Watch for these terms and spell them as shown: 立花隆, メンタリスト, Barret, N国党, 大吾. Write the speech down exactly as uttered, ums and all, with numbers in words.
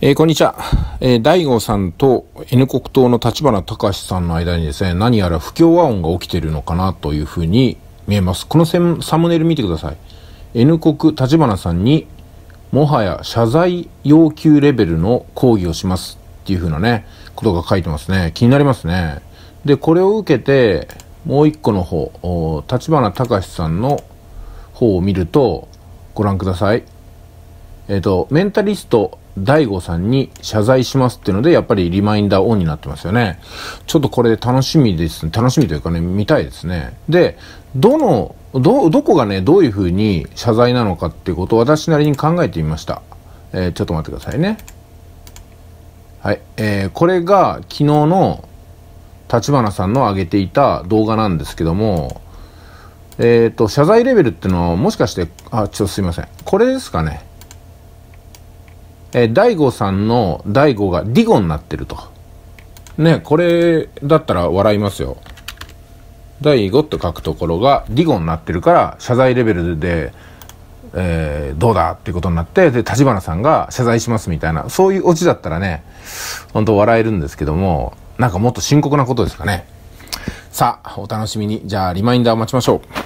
えー、こんにちは。えー、大吾さんと N 国党の立花隆さんの間にですね、何やら不協和音が起きているのかなというふうに見えます。このセムサムネイル見てください。N 国立花さんにもはや謝罪要求レベルの抗議をしますっていうふうなね、ことが書いてますね。気になりますね。で、これを受けて、もう一個の方、立花隆さんの方を見ると、ご覧ください。えっと、メンタリスト、大吾さんに謝罪しますっていうので、やっぱりリマインダーオンになってますよね。ちょっとこれ楽しみですね。楽しみというかね、見たいですね。で、どの、ど、どこがね、どういうふうに謝罪なのかっていうことを私なりに考えてみました。えー、ちょっと待ってくださいね。はい。えー、これが昨日の立花さんの上げていた動画なんですけども、えっと、謝罪レベルっていうのはもしかして、あ、ちょっとすいません。これですかね。えー、大吾さんの大吾がディゴになってると。ね、これだったら笑いますよ。大吾って書くところがディゴになってるから、謝罪レベルで、えー、どうだっていうことになって、で、立花さんが謝罪しますみたいな、そういうオチだったらね、ほんと笑えるんですけども、なんかもっと深刻なことですかね。さあ、お楽しみに。じゃあ、リマインダーを待ちましょう。